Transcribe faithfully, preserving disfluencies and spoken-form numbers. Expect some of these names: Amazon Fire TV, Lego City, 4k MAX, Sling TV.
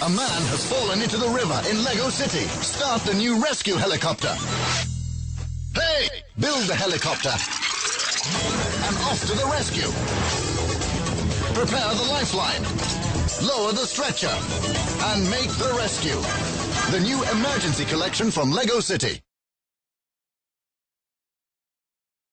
A man has fallen into the river in Lego City. Start the new rescue helicopter. Hey! Build the helicopter. And off to the rescue. Prepare the lifeline. Lower the stretcher. And make the rescue. The new emergency collection from Lego City.